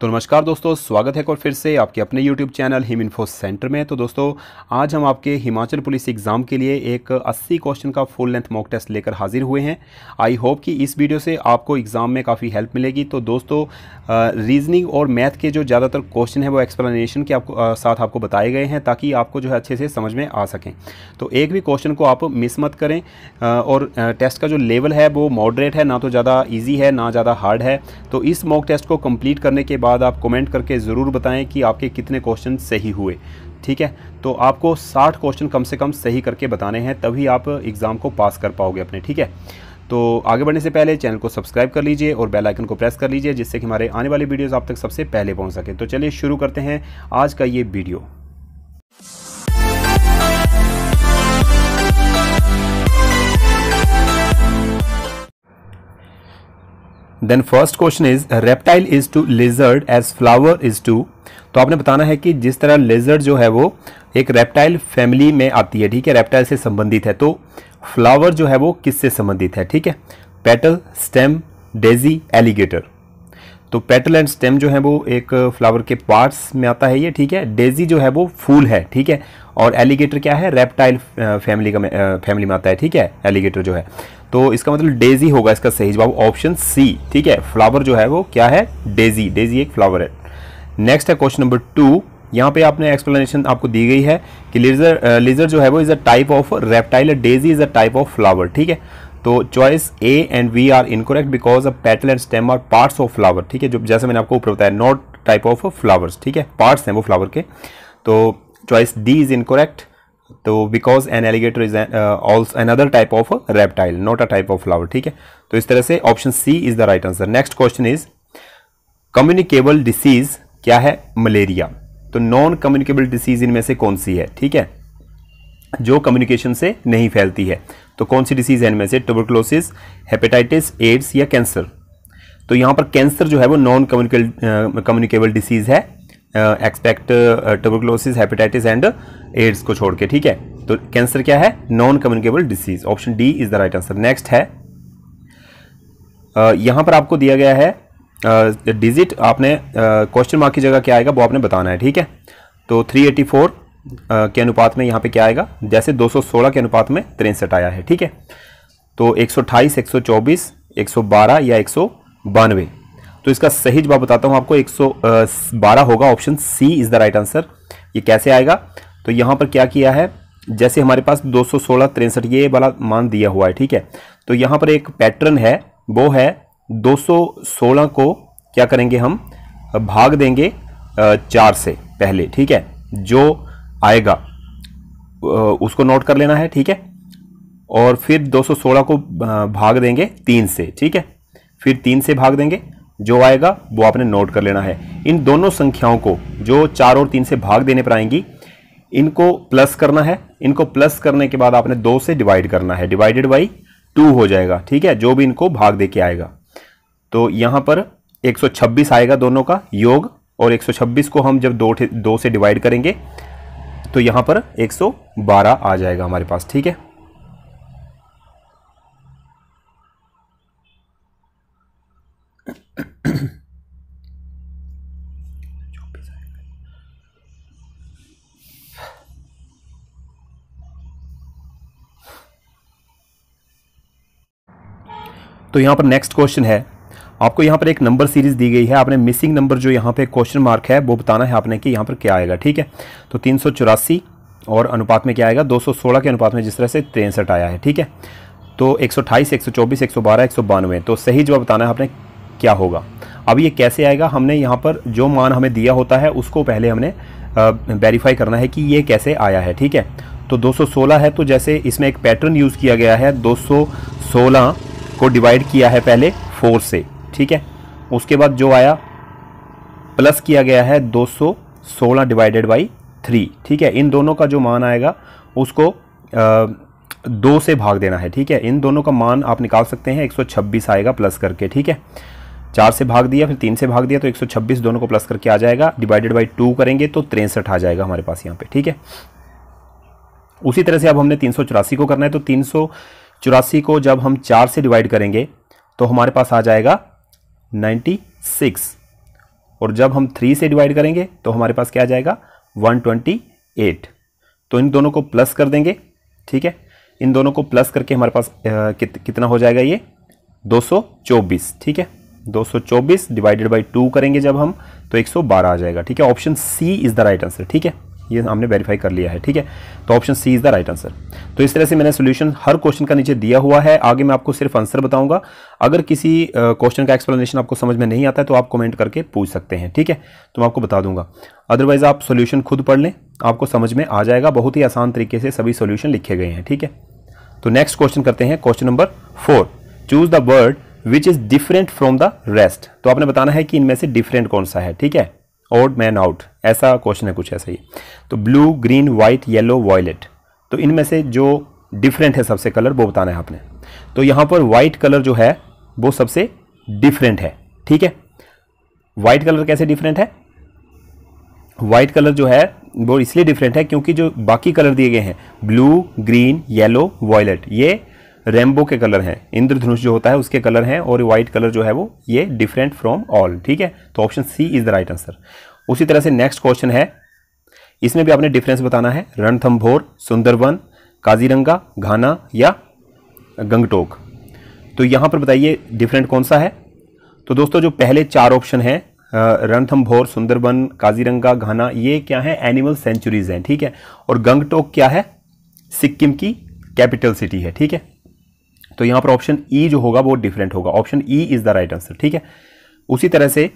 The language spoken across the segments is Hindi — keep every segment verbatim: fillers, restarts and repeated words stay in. तो नमस्कार दोस्तों, स्वागत है एक और फिर से आपके अपने YouTube channel Him info centre में। तो दोस्तों आज हम आपके हिमाचल पुलिस एग्ज़ाम के लिए एक अस्सी क्वेश्चन का फुल लेंथ मॉक टेस्ट लेकर हाजिर हुए हैं। आई होप कि इस वीडियो से आपको एग्ज़ाम में काफ़ी हेल्प मिलेगी। तो दोस्तों रीजनिंग और मैथ के जो ज़्यादातर क्वेश्चन है वो एक्सप्लेनेशन के आपको आ, साथ आपको बताए गए हैं ताकि आपको जो है अच्छे से समझ में आ सकें। तो एक भी क्वेश्चन को आप मिस मत करें आ, और आ, टेस्ट का जो लेवल है वो मॉडरेट है, ना तो ज़्यादा ईजी है ना ज़्यादा हार्ड है। तो इस मॉक टेस्ट को कम्प्लीट करने के बाद आप कमेंट करके ज़रूर बताएं कि आपके कितने क्वेश्चन सही हुए। ठीक है, तो आपको साठ क्वेश्चन कम से कम सही करके बताने हैं, तभी आप एग्ज़ाम को पास कर पाओगे अपने। ठीक है, तो आगे बढ़ने से पहले चैनल को सब्सक्राइब कर लीजिए और बेल आइकन को प्रेस कर लीजिए जिससे कि हमारे आने वाली वीडियोज़ आप तक सबसे पहले पहुँच सकें। तो चलिए शुरू करते हैं आज का ये video. Then first question is reptile is to lizard as flower is to. तो आपने बताना है कि जिस तरह लिजर्ड जो है वो एक रेप्टाइल फैमिली में आती है, ठीक है, रेप्टाइल से संबंधित है, तो फ्लावर जो है वो किससे संबंधित है? ठीक है, पेटल, स्टेम, डेजी, एलिगेटर। तो पेटल एंड स्टेम जो है वो एक फ्लावर के पार्ट्स में आता है ये, ठीक है। डेजी जो है वो फूल है, ठीक है, और एलिगेटर क्या है? रेप्टाइल फैमिली का फैमिली में आता है, ठीक है, एलिगेटर जो है। तो इसका मतलब डेजी होगा इसका सही जवाब, ऑप्शन सी। ठीक है, फ्लावर जो है वो क्या है? डेजी। डेजी एक फ्लावर है। नेक्स्ट है क्वेश्चन नंबर टू। यहाँ पे आपने एक्सप्लेनेशन आपको दी गई है कि लिजर लिजर जो है वो is a type of reptile, daisy is a type of flower. ठीक है, तो choice A and B are incorrect because a petal and stem are parts of flower. ठीक है, जो जैसे मैंने आपको ऊपर बताया, नॉट टाइप ऑफ फ्लावर्स, ठीक है, पार्ट्स हैं वो फ्लावर के। तो चॉइस डी इज़ इनकोरेक्ट, तो because an alligator is also another type of reptile, not a type of flower. ठीक है, तो इस तरह से option C is the right answer. Next question is communicable disease क्या है? मलेरिया। तो नॉन कम्युनिकेबल डिसीज इनमें से कौन सी है? ठीक है, जो कम्युनिकेशन से नहीं फैलती है। तो कौन सी डिसीज है इनमें से? ट्यूबरक्लोसिस, हेपेटाइटिस, एड्स या कैंसर? तो यहाँ पर कैंसर जो है वो नॉन कम्युनिकेबल कम्युनिकेबल डिसीज है, expect tuberculosis, hepatitis and AIDS को छोड़ के। ठीक है, तो कैंसर क्या है? Non communicable disease, option D is the right answer. Next है uh, यहाँ पर आपको दिया गया है डिजिट uh, आपने क्वेश्चन uh, मार्क की जगह क्या आएगा वो आपने बताना है। ठीक है, तो थ्री एटी फोर के अनुपात में यहाँ पे क्या आएगा? जैसे दो सौ सोलह के अनुपात में तिरसठ आया है, ठीक है, तो एक सौ अट्ठाईस, एक सौ चौबीस, एक सौ बारह या एक सौ बानवे? तो इसका सही जवाब बताता हूँ आपको, एक सौ बारह होगा, option C is the right answer. ये कैसे आएगा? तो यहाँ पर क्या किया है, जैसे हमारे पास दो सौ सोलह, तिरसठ ये वाला मान दिया हुआ है, ठीक है, तो यहाँ पर एक पैटर्न है, वो है दो सौ सोलह को क्या करेंगे हम? भाग देंगे चार से पहले, ठीक है, जो आएगा उसको नोट कर लेना है, ठीक है, और फिर दो सौ सोलह को भाग देंगे तीन से, ठीक है, फिर तीन से भाग देंगे, जो आएगा वो आपने नोट कर लेना है। इन दोनों संख्याओं को जो चार और तीन से भाग देने पर आएंगी, इनको प्लस करना है, इनको प्लस करने के बाद आपने दो से डिवाइड करना है, डिवाइडेड बाई टू हो जाएगा, ठीक है, जो भी इनको भाग दे के आएगा। तो यहाँ पर एक सौ छब्बीस आएगा दोनों का योग, और एक सौ छब्बीस को हम जब दो दो से डिवाइड करेंगे तो यहाँ पर एक सौ बारह आ जाएगा हमारे पास, ठीक है। तो यहाँ पर नेक्स्ट क्वेश्चन है, आपको यहाँ पर एक नंबर सीरीज दी गई है, आपने मिसिंग नंबर जो यहाँ पे क्वेश्चन मार्क है वो बताना है आपने कि यहाँ पर क्या आएगा, ठीक है। तो तीन सौ चौरासी और अनुपात में क्या आएगा? दो सौ सोलह के अनुपात में जिस तरह से तिरसठ आया है, ठीक है, तो एक सौ अट्ठाईस, एक सौ चौबीस, एक सौ बारह, एक सौ बानवे? तो सही जवाब बताना है आपने क्या होगा। अब ये कैसे आएगा? हमने यहाँ पर जो मान हमें दिया होता है उसको पहले हमने वेरीफाई करना है कि ये कैसे आया है, ठीक है। तो दो सौ सोलह है, तो जैसे इसमें एक पैटर्न यूज़ किया गया है, दो सौ सोलह को डिवाइड किया है पहले फोर से, ठीक है, उसके बाद जो आया प्लस किया गया है दो सौ सोलह डिवाइडेड बाई थ्री, ठीक है, इन दोनों का जो मान आएगा उसको आ, दो से भाग देना है, ठीक है, इन दोनों का मान आप निकाल सकते हैं, एक सौ छब्बीस आएगा प्लस करके, ठीक है, चार से भाग दिया, फिर तीन से भाग दिया, तो एक सौ छब्बीस दोनों को प्लस करके आ जाएगा, डिवाइडेड बाई टू करेंगे तो तिरसठ आ जाएगा हमारे पास यहाँ पे, ठीक है। उसी तरह से अब हमने तीन सौ चौरासी को करना है, तो तीन सौ चौरासी को जब हम चार से डिवाइड करेंगे तो हमारे पास आ जाएगा नाइन्टी सिक्स, और जब हम थ्री से डिवाइड करेंगे तो हमारे पास क्या आ जाएगा वन ट्वेंटी एट। तो इन दोनों को प्लस कर देंगे, ठीक है, इन दोनों को प्लस करके हमारे पास कित, कितना हो जाएगा ये दो सौ चौबीस, ठीक है, दो सौ चौबीस डिवाइडेड बाय टू करेंगे जब हम तो एक सौ बारह आ जाएगा, ठीक है। Option C is the right answer, ठीक है, ये हमने वेरीफाई कर लिया है, ठीक है, तो option C is the right answer. तो इस तरह से मैंने सॉल्यूशन हर क्वेश्चन का नीचे दिया हुआ है, आगे मैं आपको सिर्फ आंसर बताऊंगा। अगर किसी क्वेश्चन uh, का एक्सप्लेनेशन आपको समझ में नहीं आता है तो आप कमेंट करके पूछ सकते हैं, ठीक है, तो मैं आपको बता दूंगा। अदरवाइज आप सॉल्यूशन खुद पढ़ लें, आपको समझ में आ जाएगा, बहुत ही आसान तरीके से सभी सॉल्यूशन लिखे गए हैं, ठीक है। तो नेक्स्ट क्वेश्चन करते हैं, question number four, choose the word which is different from the rest. तो आपने बताना है कि इनमें से डिफरेंट कौन सा है, ठीक है, ऑड मैन आउट, ऐसा क्वेश्चन है कुछ ऐसा ही। तो blue, green, white, yellow, violet, तो इनमें से जो डिफरेंट है सबसे कलर वो बताना है आपने। तो यहाँ पर वाइट कलर जो है वो सबसे डिफरेंट है, ठीक है। वाइट कलर कैसे डिफरेंट है? वाइट कलर जो है वो इसलिए डिफरेंट है क्योंकि जो बाकी कलर दिए गए हैं ब्लू, ग्रीन, येलो, वायलेट, ये रेनबो के कलर हैं, इंद्रधनुष जो होता है उसके कलर हैं, और वाइट कलर जो है वो ये डिफरेंट फ्रॉम ऑल, ठीक है, तो option C is the right answer. उसी तरह से नेक्स्ट क्वेश्चन है, इसमें भी आपने डिफरेंस बताना है, रणथंभोर, सुंदरवन, काजीरंगा, घाना या गंगटोक। तो यहाँ पर बताइए डिफरेंट कौन सा है। तो दोस्तों जो पहले चार ऑप्शन हैं रणथंभोर, सुंदरवन, काजीरंगा, घाना, ये क्या है एनिमल सेंचुरीज हैं, ठीक है, और गंगटोक क्या है सिक्किम की कैपिटल सिटी है, ठीक है। तो यहाँ पर ऑप्शन ई जो होगा वो डिफरेंट होगा, option E is the right answer, ठीक है। उसी तरह से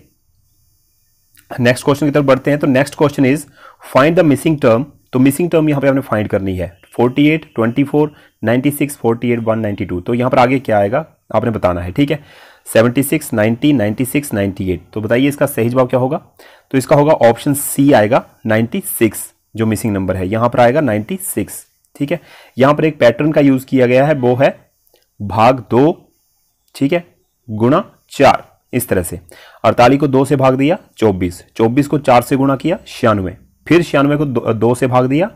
नेक्स्ट क्वेश्चन की तरफ बढ़ते हैं। तो next question is find the missing term. तो मिसिंग टर्म यहाँ पे आपने फाइंड करनी है forty eight, twenty four, ninety six, forty eight, one ninety two. तो यहाँ पर आगे क्या आएगा आपने बताना है, ठीक है, seventy six, ninety, ninety six, ninety eight. तो बताइए इसका सही जवाब क्या होगा। तो इसका होगा ऑप्शन सी आएगा नाइन्टी सिक्स, जो मिसिंग नंबर है यहाँ पर आएगा नाइन्टी सिक्स, ठीक है। यहाँ पर एक पैटर्न का यूज़ किया गया है वो है भाग दो, ठीक है, गुणा चार, इस तरह से अड़तालीस को दो से भाग दिया चौबीस, चौबीस को चार से गुणा किया छियानवे, फिर छियानवे को दो, दो से भाग दिया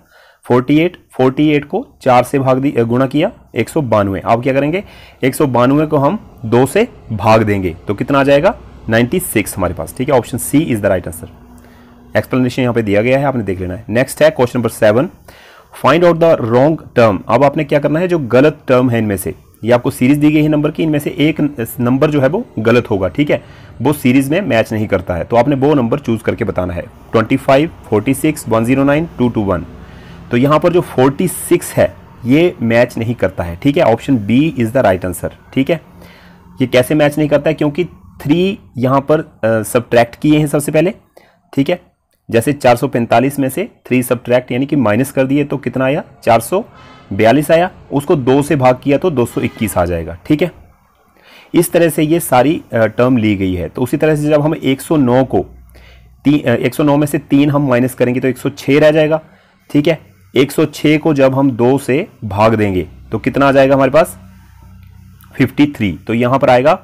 अड़तालीस, अड़तालीस को चार से भाग दिया गुणा किया एक सौ बानवे। आप क्या करेंगे एक सौ बानवे को हम दो से भाग देंगे तो कितना आ जाएगा नाइन्टी सिक्स हमारे पास, ठीक है, option C is the right answer. Explanation यहाँ पे दिया गया है, आपने देख लेना है। नेक्स्ट है question number seven, find out the wrong term. अब आपने क्या करना है, जो गलत टर्म है इनमें से, ये आपको सीरीज दी गई है नंबर की, इनमें से एक नंबर जो है वो गलत होगा, ठीक है, वो सीरीज में मैच नहीं करता है, तो आपने वो नंबर चूज करके बताना है twenty five, forty six, one zero nine, two two one. तो यहाँ पर जो फोर्टी सिक्स है ये मैच नहीं करता है, ठीक है, option B is the right answer, ठीक है। ये कैसे मैच नहीं करता है, क्योंकि थ्री यहाँ पर सब्ट्रैक्ट किए हैं सबसे पहले, ठीक है, जैसे चार सौ पैंतालीस में से थ्री सब्ट्रैक्ट यानी कि माइनस कर दिए तो कितना आया चार सौ बयालीस आया, उसको दो से भाग किया तो दो सौ इक्कीस आ जाएगा, ठीक है। इस तरह से ये सारी टर्म ली गई है। तो उसी तरह से जब हम एक सौ नौ को एक सौ नौ में से तीन हम माइनस करेंगे तो एक सौ छह रह जाएगा, ठीक है, एक सौ छह को जब हम दो से भाग देंगे तो कितना आ जाएगा हमारे पास तिरेपन। तो यहाँ पर आएगा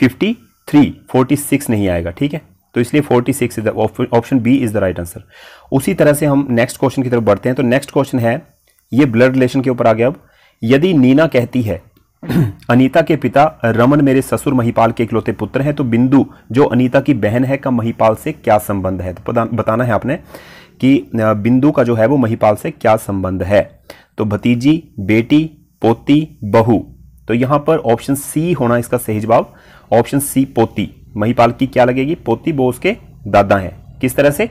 तिरेपन, छियालीस नहीं आएगा, ठीक है, तो इसलिए छियालीस is the option B is the right answer. उसी तरह से हम नेक्स्ट क्वेश्चन की तरफ बढ़ते हैं। तो नेक्स्ट क्वेश्चन है, ये ब्लड रिलेशन के ऊपर आ गया। अब यदि नीना कहती है अनीता के पिता रमन मेरे ससुर महिपाल के इकलौते पुत्र हैं, तो बिंदु जो अनीता की बहन है का महिपाल से क्या संबंध है। तो बताना है आपने कि बिंदु का जो है वो महिपाल से क्या संबंध है। तो भतीजी, बेटी, पोती, बहू, तो यहाँ पर ऑप्शन सी होना इसका सही जवाब, ऑप्शन सी पोती। महिपाल की क्या लगेगी पोती, वो उसके दादा हैं। किस तरह से,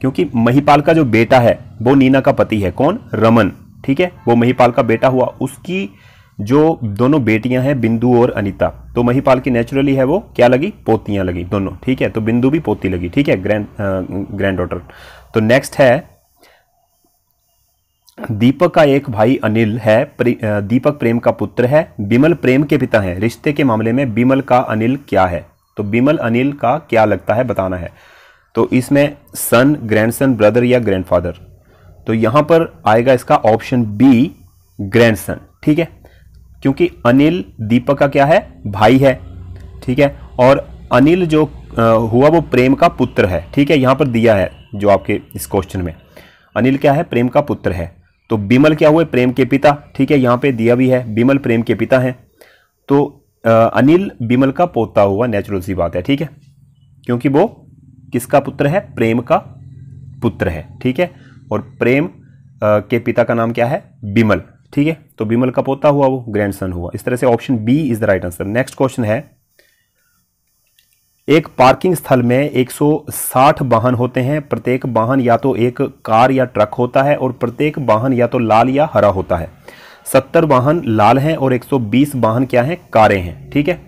क्योंकि महिपाल का जो बेटा है वो नीना का पति है, कौन, रमन, ठीक है, वो महिपाल का बेटा हुआ। उसकी जो दोनों बेटियां हैं बिंदु और अनीता, तो महिपाल की नेचुरली है वो क्या लगी, पोतियां लगी दोनों, ठीक है, तो बिंदु भी पोती लगी, ठीक है, ग्रैंड ग्रैंड डॉटर। तो नेक्स्ट है, दीपक का एक भाई अनिल है, प्रे, दीपक प्रेम का पुत्र है, बिमल प्रेम के पिता हैं, रिश्ते के मामले में बिमल का अनिल क्या है। तो बिमल अनिल का क्या लगता है बताना है। तो इसमें सन, ग्रैंडसन, ब्रदर या ग्रैंडफादर, तो यहाँ पर आएगा इसका ऑप्शन बी ग्रैंडसन, ठीक है, क्योंकि अनिल दीपक का क्या है, भाई है, ठीक है, और अनिल जो हुआ वो प्रेम का पुत्र है, ठीक है, यहाँ पर दिया है जो आपके इस क्वेश्चन में, अनिल क्या है, प्रेम का पुत्र है। तो बिमल क्या हुए, प्रेम के पिता, ठीक है, यहाँ पे दिया भी है बिमल प्रेम के पिता हैं, तो अनिल बिमल का पोता हुआ, नेचुरल सी बात है, ठीक है, क्योंकि वो किसका पुत्र है? प्रेम का पुत्र है, ठीक है। और प्रेम के पिता का नाम क्या है? बिमल, ठीक है। तो बिमल का पोता हुआ वो ग्रैंडसन हुआ। इस तरह से option B is the right answer. Next question है, एक पार्किंग स्थल में एक सौ साठ वाहन होते हैं, प्रत्येक वाहन या तो एक कार या ट्रक होता है और प्रत्येक वाहन या तो लाल या हरा होता है। सत्तर वाहन लाल हैं और एक सौ बीस वाहन क्या हैं? कारें हैं, ठीक है।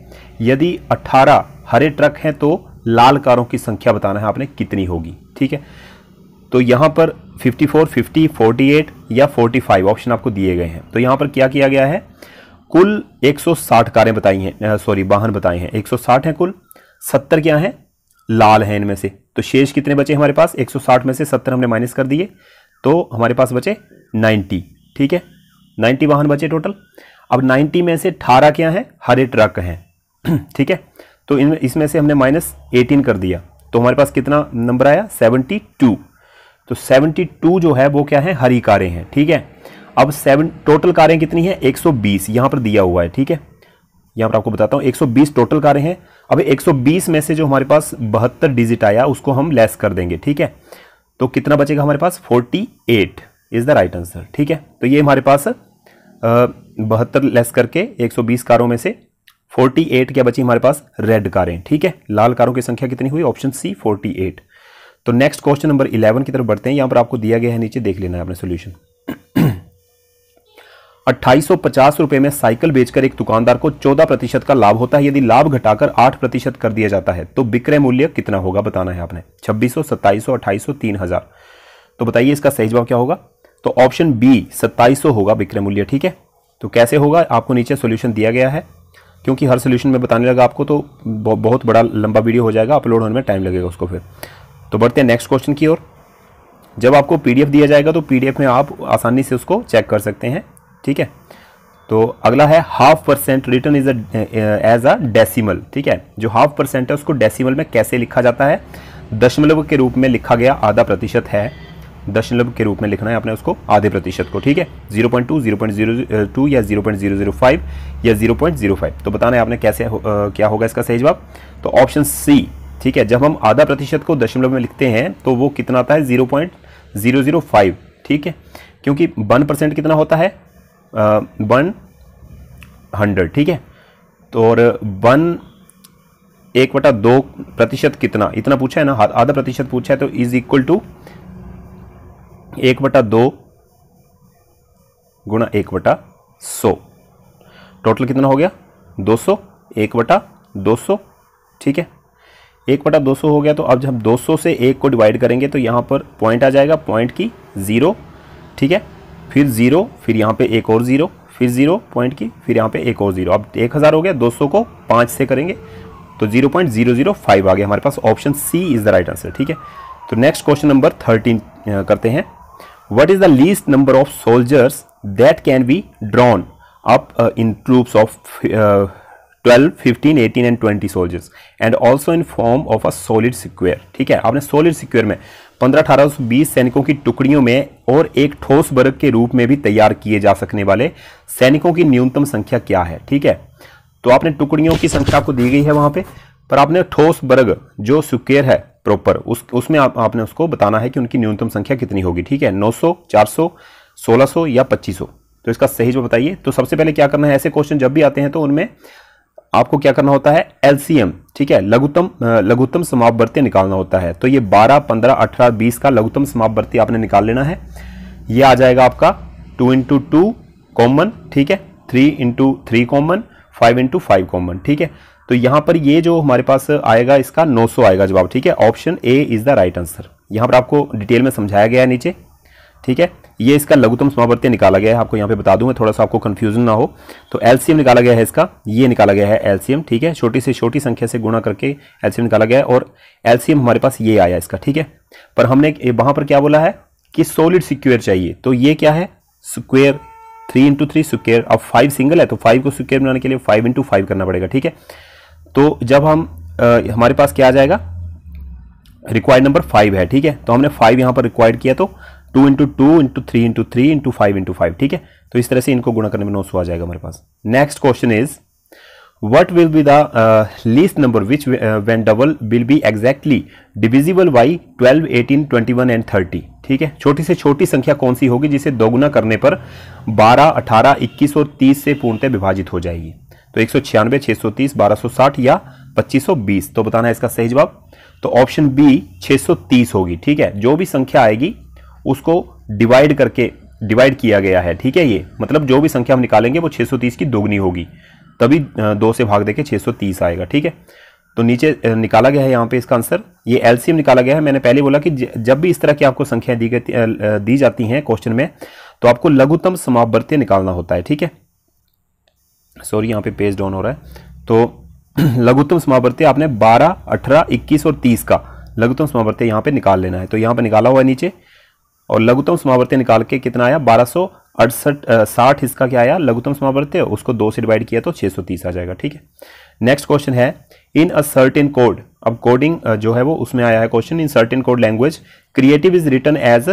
यदि अठारह हरे ट्रक हैं तो लाल कारों की संख्या बताना है आपने कितनी होगी, ठीक है। तो यहाँ पर चौवन, पचास, अड़तालीस या पैंतालीस ऑप्शन आपको दिए गए हैं। तो यहाँ पर क्या किया गया है? कुल एक सौ साठ कारें बताई हैं, सॉरी वाहन बताए हैं, एक सौ साठ हैं कुल, सत्तर क्या हैं? लाल हैं इनमें से। तो शेष कितने बचे हमारे पास? एक सौ साठ में से सत्तर हमने माइनस कर दिए तो हमारे पास बचे नब्बे, ठीक है। नब्बे वाहन बचे टोटल। अब नब्बे में से अठारह क्या हैं? हरे ट्रक हैं, ठीक है। तो इन इसमें से हमने माइनस अठारह कर दिया तो हमारे पास कितना नंबर आया? बहत्तर। तो बहत्तर जो है वो क्या है? हरी कारें हैं, ठीक है। अब सेवन टोटल कारें कितनी हैं? एक सौ बीस यहाँ पर दिया हुआ है, ठीक है। यहाँ पर आपको बताता हूँ एक सौ बीस टोटल कारें हैं। अब एक सौ बीस में से जो हमारे पास बहत्तर डिजिट आया उसको हम लेस कर देंगे, ठीक है। तो कितना बचेगा हमारे पास? अड़तालीस इज द राइट आंसर, ठीक है। तो ये हमारे पास बहत्तर लेस करके एक सौ बीस कारों में से अड़तालीस क्या बची हमारे पास? रेड कारें, ठीक है। लाल कारों की संख्या कितनी हुई? ऑप्शन सी अड़तालीस। तो नेक्स्ट क्वेश्चन नंबर ग्यारह की तरफ बढ़ते हैं। यहाँ पर आपको दिया गया है, नीचे देख लेना है अपने सोल्यूशन। अट्ठाईस सौ पचास रुपए में साइकिल बेचकर एक दुकानदार को चौदह प्रतिशत का लाभ होता है। यदि लाभ घटाकर आठ प्रतिशत कर दिया जाता है तो विक्रय मूल्य कितना होगा बताना है आपने? छब्बीस सौ, सत्ताईस सौ, अट्ठाईस सौ, तीन हज़ार। तो बताइए इसका सही जवाब क्या होगा? तो ऑप्शन बी सत्ताईस सौ होगा विक्रय मूल्य, ठीक है। तो कैसे होगा आपको नीचे सोल्यूशन दिया गया है, क्योंकि हर सोल्यूशन में बताने लगा आपको तो बहुत बड़ा लंबा वीडियो हो जाएगा, अपलोड होने में टाइम लगेगा उसको। फिर तो बढ़ते हैं नेक्स्ट क्वेश्चन की ओर। जब आपको पीडीएफ दिया जाएगा तो पीडीएफ में आप आसानी से उसको चेक कर सकते हैं, ठीक है। तो अगला है, half percent return is as a decimal, ठीक है। जो हाफ परसेंट है उसको डेसिमल में कैसे लिखा जाता है? दशमलव के रूप में लिखा गया आधा प्रतिशत है, दशमलव के रूप में लिखना है आपने उसको आधे प्रतिशत को, ठीक है। Zero point two, zero point zero two या zero point zero zero five या ज़ीरो पॉइंट ज़ीरो फाइव। तो बताना है आपने कैसे हो, आ, क्या होगा इसका सही जवाब? तो ऑप्शन सी, ठीक है। जब हम आधा प्रतिशत को दशमलव में लिखते हैं तो वो कितना आता है? Zero point zero zero five, ठीक है। क्योंकि वन परसेंट कितना होता है? वन हंड्रेड, ठीक है। तो और वन एक बटा दो प्रतिशत कितना, इतना पूछा है ना, आधा प्रतिशत पूछा है, तो इज इक्वल टू एक बटा दो गुणा एक बटा सौ। टोटल कितना हो गया? दो सौ, एक बटा दो सौ, ठीक है। एक बटा दो सौ हो गया। तो अब जब हम दो सौ से एक को डिवाइड करेंगे तो यहाँ पर पॉइंट आ जाएगा, पॉइंट की ज़ीरो, ठीक है। फिर ज़ीरो, फिर यहाँ पे एक और ज़ीरो, फिर ज़ीरो पॉइंट की, फिर यहाँ पे एक और ज़ीरो। अब एक हज़ार हो गया। दो सौ को पाँच से करेंगे तो zero point zero zero five आ गया हमारे पास। Option C is the right answer, ठीक है। तो नेक्स्ट क्वेश्चन नंबर थर्टीन करते हैं। What is the least number of soldiers that can be drawn up in troops of twelve, fifteen, eighteen and twenty soldiers and also in form of a solid square, ठीक है। आपने सॉलिड स्क्वायर में पंद्रह, अठारह, बीस सैनिकों की टुकड़ियों में और एक ठोस वर्ग के रूप में भी तैयार किए जा सकने वाले सैनिकों की न्यूनतम संख्या क्या है, ठीक है। तो आपने टुकड़ियों की संख्या आपको दी गई है वहाँ पे, पर आपने ठोस वर्ग जो स्क्वायर है प्रॉपर उस उसमें आप, आपने उसको बताना है कि उनकी न्यूनतम संख्या कितनी होगी, ठीक है। नौ सौ, चार सौ, सोलह सौ या पच्चीस सौ। तो इसका सही जो बताइए। तो सबसे पहले क्या करना है, ऐसे क्वेश्चन जब भी आते हैं तो उनमें आपको क्या करना होता है? एलसीएम, ठीक है, लघुत्तम लघुत्तम समापवर्ती निकालना होता है। तो ये बारह, पंद्रह, अठारह, बीस का लघुत्तम समापवर्ती आपने निकाल लेना है। ये आ जाएगा आपका टू इंटू टू कॉमन, ठीक है, three into three common, five into five common, ठीक है। तो यहाँ पर ये जो हमारे पास आएगा इसका नौ सौ आएगा जवाब, ठीक है। Option A is the right answer. यहाँ पर आपको डिटेल में समझाया गया है नीचे, ठीक है। ये इसका लघुत्तम समापवर्ती निकाला गया है, आपको यहाँ पे बता दूँ मैं, थोड़ा सा आपको कन्फ्यूजन ना हो। तो एलसीएम निकाला गया है इसका, ये निकाला गया है एलसीएम, ठीक है। छोटी से छोटी संख्या से गुणा करके एलसीएम निकाला गया है और एलसीएम हमारे पास ये आया इसका, ठीक है। पर हमने वहाँ पर क्या बोला है कि सॉलिड स्क्वायर चाहिए, तो ये क्या है? Square, three into three square. अब फाइव सिंगल है तो फाइव को स्क्वायर बनाने के लिए फाइव इंटू फाइव करना पड़ेगा, ठीक है। तो जब हम आ, हमारे पास क्या आ जाएगा? रिक्वायर्ड नंबर फाइव है, ठीक है। तो हमने फाइव यहाँ पर रिक्वायर्ड किया तो two into two into three into three into five into five, ठीक है। तो इस तरह से इनको गुणा करने में नौ सौ आ जाएगा हमारे पास। Next question is what will be the uh, least number which uh, when double will be exactly divisible by twelve, eighteen, twenty-one and thirty. ठीक है, छोटी से छोटी संख्या कौन सी होगी जिसे दोगुना करने पर बारह, अठारह, इक्कीस और तीस से पूर्णतः विभाजित हो जाएगी. तो एक सौ छियानवे, छह सौ तीस, बारह सौ साठ या पच्चीस सौ बीस. तो बताना है इसका सही जवाब. तो ऑप्शन बी छह सौ तीस होगी. ठीक है, जो भी संख्या आएगी उसको डिवाइड करके डिवाइड किया गया है. ठीक है, ये मतलब जो भी संख्या हम निकालेंगे वो छह सौ तीस की दोगुनी होगी, तभी दो से भाग देके छह सौ तीस आएगा. ठीक है, तो नीचे निकाला गया है यहाँ पे इसका आंसर. ये एलसीएम निकाला गया है. मैंने पहले बोला कि जब भी इस तरह की आपको संख्या दी गई दी जाती हैं क्वेश्चन में, तो आपको लघुत्तम समापवर्त्य निकालना होता है. ठीक है, सॉरी यहाँ पे पेज डाउन हो रहा है. तो लघुत्तम समापवर्त्य आपने बारह, अठारह, इक्कीस और तीस का लघुत्तम समापवर्त्य यहाँ पे निकाल लेना है. तो यहाँ पे निकाला हुआ है नीचे, और लघुत्तम समापवर्त्य निकाल के कितना आया बारह सौ अड़सठ साठ. इसका क्या आया लघुत्तम समापवर्त्य, उसको दो से डिवाइड किया तो छह सौ तीस आ जाएगा. ठीक है, नेक्स्ट क्वेश्चन है इन अ सर्टेन कोड. अब कोडिंग जो है वो उसमें आया है question. In certain code language creative is written as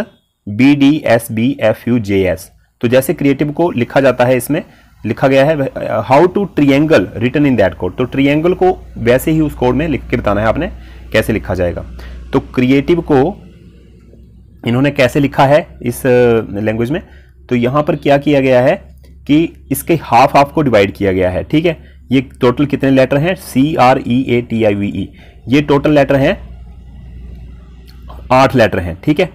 B D S B F U J S. तो जैसे क्रिएटिव को लिखा जाता है, इसमें लिखा गया है how to triangle written in that code. तो ट्रिएंगल को वैसे ही उस कोड में लिख के बताना है आपने कैसे लिखा जाएगा. तो क्रिएटिव को इन्होंने कैसे लिखा है इस लैंग्वेज में, तो यहाँ पर क्या किया गया है कि इसके हाफ हाफ को डिवाइड किया गया है. ठीक है, ये टोटल कितने लेटर हैं C R E A T I V E, ये टोटल लेटर हैं आठ लेटर हैं. ठीक है,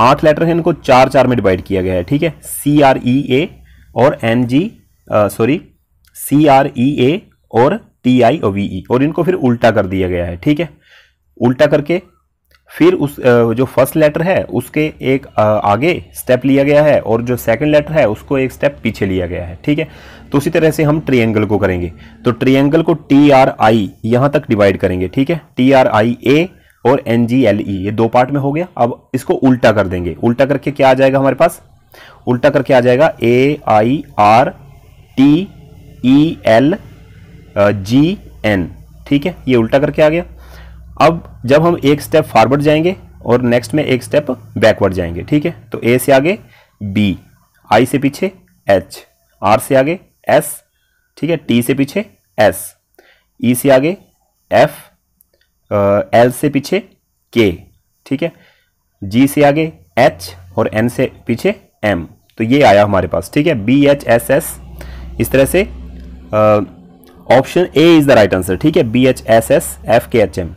आठ लेटर हैं, इनको चार चार में डिवाइड किया गया है. ठीक है, सी आर ई ए और N G sorry C R E A और टी आई ओ वी ई, और इनको फिर उल्टा कर दिया गया है. ठीक है, उल्टा करके फिर उस जो फर्स्ट लेटर है उसके एक आगे स्टेप लिया गया है, और जो सेकंड लेटर है उसको एक स्टेप पीछे लिया गया है. ठीक है, तो उसी तरह से हम ट्रायंगल को करेंगे. तो ट्रायंगल को टी आर आई यहाँ तक डिवाइड करेंगे. ठीक है, टी आर आई ए और एन जी एल ई, ये दो पार्ट में हो गया. अब इसको उल्टा कर देंगे. उल्टा करके क्या आ जाएगा हमारे पास, उल्टा करके आ जाएगा A I R T E L G N. ठीक है, ये उल्टा करके आ गया. अब जब हम एक स्टेप फॉरवर्ड जाएंगे और नेक्स्ट में एक स्टेप बैकवर्ड जाएंगे. ठीक है, तो ए से आगे बी, आई से पीछे एच, आर से आगे एस, ठीक है, टी से पीछे एस, ई से आगे एफ, एल से पीछे के, ठीक है, जी से आगे एच और एन से पीछे एम. तो ये आया हमारे पास. ठीक है, बी एच एस एस. इस तरह से option A is the right answer. ठीक है, B H S S F K H M.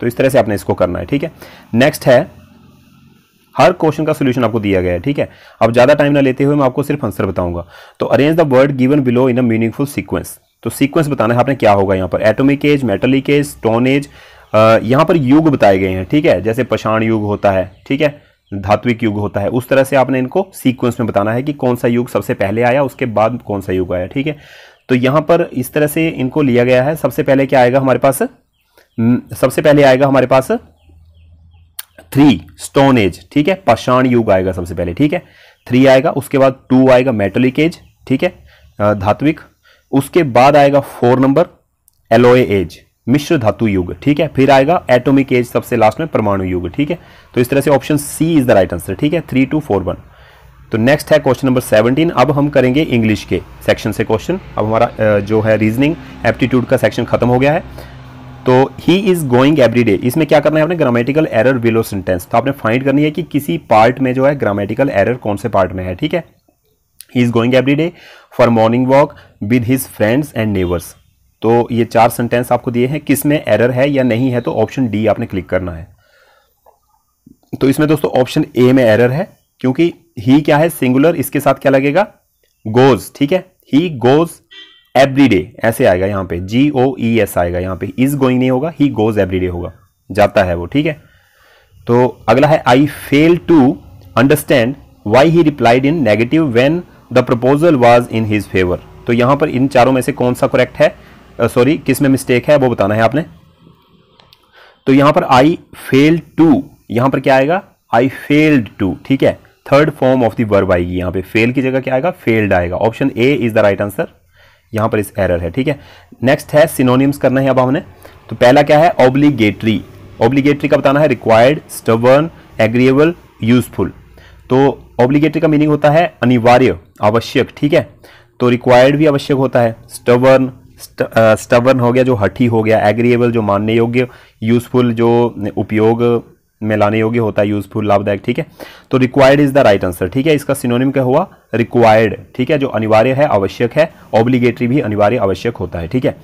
तो इस तरह से आपने इसको करना है. ठीक है, नेक्स्ट है हर क्वेश्चन का सोल्यूशन आपको दिया गया है. ठीक है, अब ज़्यादा टाइम ना लेते हुए मैं आपको सिर्फ आंसर बताऊंगा. तो arrange the word given below in a meaningful sequence. तो सीक्वेंस बताना है आपने क्या होगा यहाँ पर. Atomic age, metallic age, stone age, यहाँ पर युग बताए गए हैं. ठीक है, जैसे पाषाण युग होता है, ठीक है, धात्विक युग होता है, उस तरह से आपने इनको सीक्वेंस में बताना है कि कौन सा युग सबसे पहले आया, उसके बाद कौन सा युग आया. ठीक है, तो यहाँ पर इस तरह से इनको लिया गया है. सबसे पहले क्या आएगा हमारे पास, सबसे पहले आएगा हमारे पास थ्री स्टोन एज. ठीक है, पाषाण युग आएगा सबसे पहले. ठीक है, थ्री आएगा, उसके बाद टू आएगा मेटलिक एज, ठीक है, धात्विक, उसके बाद आएगा फोर नंबर एलोए एज, मिश्र धातु युग. ठीक है, फिर आएगा एटॉमिक एज सबसे लास्ट में, परमाणु युग. ठीक है, तो इस तरह से option C is the right answer. ठीक है, थ्री टू फोर वन. तो नेक्स्ट है क्वेश्चन नंबर सेवनटीन. अब हम करेंगे इंग्लिश के सेक्शन से क्वेश्चन. अब हमारा जो है रीजनिंग एप्टीट्यूड का सेक्शन खत्म हो गया है. तो he is going every day, इसमें क्या करना है आपने, ग्रामेटिकल एरर बिलो सेंटेंस. तो आपने फाइंड करनी है कि किसी पार्ट में जो है ग्रामेटिकल एरर कौन से पार्ट में है. ठीक है, he is going every day for morning walk with his friends and neighbours. तो ये चार सेंटेंस आपको दिए हैं. किस में एरर है या नहीं है, तो ऑप्शन डी आपने क्लिक करना है. तो इसमें दोस्तों ऑप्शन ए में एरर है, क्योंकि ही क्या है सिंगुलर, इसके साथ क्या लगेगा गोज. ठीक है, ही गोज एवरी डे ऐसे आएगा यहाँ पे, जी ओ ई एस आएगा यहाँ पे. इज गोइंग नहीं होगा, ही गोज एवरी डे होगा, जाता है वो. ठीक है, तो अगला है I fail to understand why he replied in negative when the proposal was in his favour. तो यहाँ पर इन चारों में से कौन सा करेक्ट है, सॉरी uh, किस में मिस्टेक है वो बताना है आपने. तो यहाँ पर आई फेल टू, यहाँ पर क्या आएगा आई फेल्ड टू. ठीक है, third form of the verb आएगी यहाँ पे. फेल की जगह क्या आएगा, फेल्ड आएगा. Option A is the right answer. यहाँ पर इस एरर है. ठीक है, नेक्स्ट है सिनोनिम्स करना है अब हमने. तो पहला क्या है ऑब्लिगेटरी. ऑब्लिगेटरी का बताना है रिक्वायर्ड, स्टबर्न, एग्रीएबल, यूजफुल. तो ऑब्लिगेटरी का मीनिंग होता है अनिवार्य, आवश्यक. ठीक है, तो रिक्वायर्ड भी आवश्यक होता है, स्टबर्न स्टबर्न हो गया जो हठी हो गया, एग्रीएबल जो मानने योग्य, यूजफुल जो उपयोग में लाने योग्य होता है, यूजफुल लाभदायक। ठीक है, तो required is the right answer. ठीक है, इसका सिनोनिम क्या हुआ? रिक्वायर्ड। ठीक है, जो अनिवार्य है, आवश्यक है, ऑब्लिगेटरी भी अनिवार्य आवश्यक होता है। ठीक है,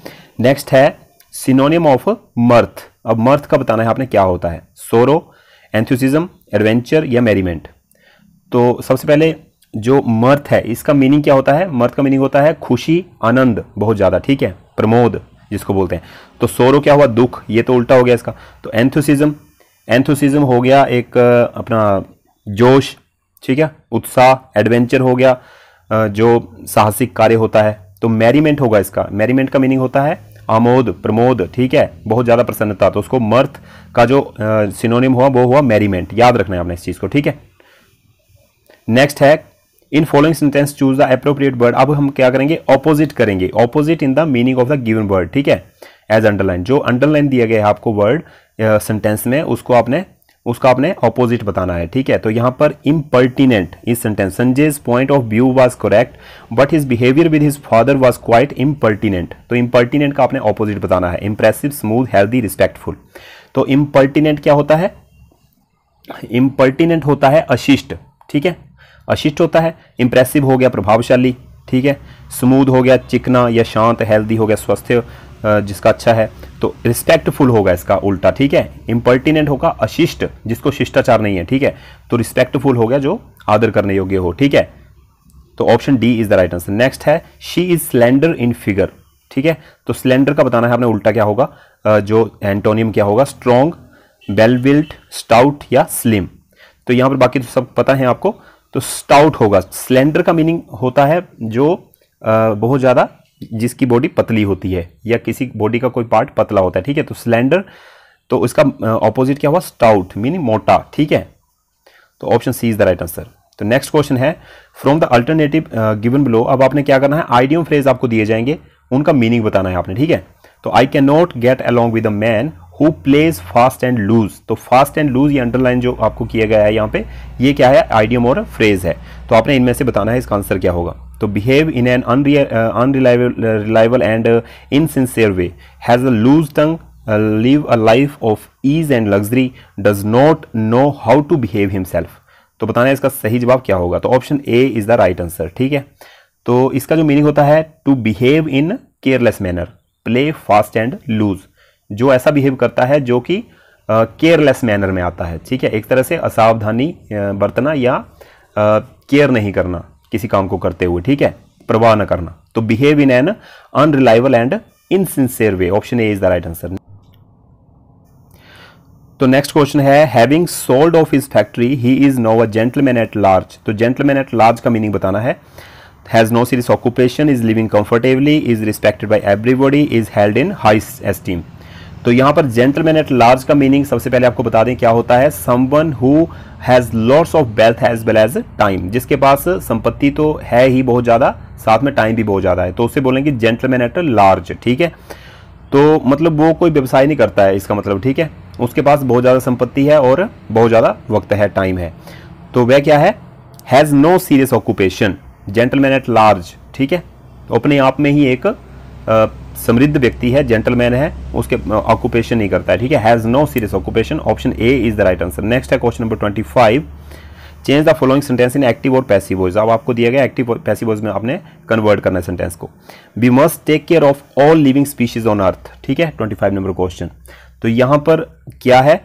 नेक्स्ट है सिनोनिम ऑफ मर्थ। अब मर्थ का बताना है आपने क्या होता है, सोरो, एंथुसिज्म, एडवेंचर या मेरीमेंट। तो सबसे पहले जो मर्थ है इसका मीनिंग क्या होता है? मर्थ का मीनिंग होता है खुशी, आनंद, बहुत ज़्यादा। ठीक है, प्रमोद जिसको बोलते हैं। तो सोरो क्या हुआ? दुख, ये तो उल्टा हो गया इसका। तो एंथुसिज्म, एंथुसिज्म हो गया एक अपना जोश, ठीक है, उत्साह। एडवेंचर हो गया जो साहसिक कार्य होता है। तो मैरीमेंट होगा इसका, मैरीमेंट का मीनिंग होता है आमोद, प्रमोद। ठीक है, बहुत ज़्यादा प्रसन्नता। तो उसको मर्थ का जो सिनोनिम हुआ वो हुआ मैरीमेंट। याद रखना है आपने इस चीज़ को। ठीक है, नेक्स्ट है in following sentence choose the appropriate word. अब हम क्या करेंगे? ऑपोजिट करेंगे, opposite in the meaning of the given word. ठीक है, एज अंडरलाइन, जो अंडरलाइन दिया गया है आपको वर्ड सेंटेंस में, उसको आपने उसका आपने ऑपोजिट बताना है। ठीक है, तो यहाँ पर इम्पर्टिनेंट इस sentence, Sanjay's point of view was correct but his behaviour with his father was quite impertinent. तो इम्पर्टिनेंट का आपने ऑपोजिट बताना है, इम्प्रेसिव, स्मूथ, हेल्दी, रिस्पेक्टफुल। तो इम्पर्टिनेंट क्या होता है? इम्पर्टिनेंट होता है अशिष्ट। ठीक है, अशिष्ट होता है। इम्प्रेसिव हो गया प्रभावशाली, ठीक है। स्मूथ हो गया चिकना या शांत, हेल्दी हो गया स्वस्थ जिसका अच्छा है। तो रिस्पेक्टफुल होगा इसका उल्टा, ठीक है। इम्पर्टिनेंट होगा अशिष्ट, जिसको शिष्टाचार नहीं है, ठीक है। तो रिस्पेक्टफुल होगा जो आदर करने योग्य हो, ठीक है। तो option D is the right answer. Next है she is slender in figure, ठीक है। तो स्लेंडर का बताना है आपने उल्टा क्या होगा, जो एंटोनियम क्या होगा? स्ट्रॉन्ग, वेल बिल्ट, स्टाउट या स्लिम। तो यहाँ पर बाकी तो सब पता है आपको। तो स्टाउट होगा। स्लेंडर का मीनिंग होता है जो आ, बहुत ज़्यादा, जिसकी बॉडी पतली होती है या किसी बॉडी का कोई पार्ट पतला होता है, ठीक है। तो स्लेंडर, तो इसका ऑपोजिट क्या हुआ? स्टाउट, मीनिंग मोटा, ठीक है। तो option C is the right answer. तो नेक्स्ट क्वेश्चन है from the alternative given below. अब आपने क्या करना है? आइडियम फ्रेज आपको दिए जाएंगे, उनका मीनिंग बताना है आपने, ठीक है। तो I can not get along with a man who plays fast and loose. तो फास्ट एंड लूज ये अंडरलाइन जो आपको किया गया है यहाँ पे, ये क्या है? आइडियम और फ्रेज है। तो आपने इनमें से बताना है इसका आंसर क्या होगा। तो behave in an unreliable and insincere way, has a loose tongue, live a life of ease and luxury, does not know how to behave himself. तो बताना है इसका सही जवाब क्या होगा। तो option A is the right answer, ठीक है। तो इसका जो मीनिंग होता है to behave in careless manner, play fast and loose, जो ऐसा बिहेव करता है जो कि केयरलेस मैनर में आता है, ठीक है। एक तरह से असावधानी बरतना या केयर नहीं करना किसी काम को करते हुए, ठीक है, परवाह न करना। तो behave in an unreliable and insincere way, option A is the right answer. तो नेक्स्ट क्वेश्चन है having sold off his factory he is now a gentleman at large. तो जेंटलमैन एट लार्ज का मीनिंग बताना है, has no serious occupation, is living comfortably, is respected by everybody, is held in high esteem. तो यहाँ पर जेंटलमैन एट लार्ज का मीनिंग सबसे पहले आपको बता दें क्या होता है? Someone who has lots of wealth as well as time, जिसके पास संपत्ति तो है ही बहुत ज़्यादा, साथ में टाइम भी बहुत ज़्यादा है, तो उसे बोलेंगे जेंटलमैन एट लार्ज, ठीक है। तो मतलब वो कोई व्यवसाय नहीं करता है इसका मतलब, ठीक है। उसके पास बहुत ज़्यादा संपत्ति है और बहुत ज़्यादा वक्त है, टाइम है। तो वह क्या है? Has no serious occupation, gentleman at large, ठीक है। अपने आप में ही एक आ, समृद्ध व्यक्ति है, जेंटलमैन है, उसके ऑक्यूपेशन नहीं करता है, ठीक है। Has no serious occupation, option A is the right answer. Next है question number twenty five, change the following sentence in active और पैसिव वॉइस। अब आपको दिया गया एक्टिव और पैसिव वॉइस में आपने कन्वर्ट करना है सेंटेंस को। We must take care of all living species on earth, ठीक है, ट्वेंटी फाइव नंबर क्वेश्चन। तो यहाँ पर क्या है?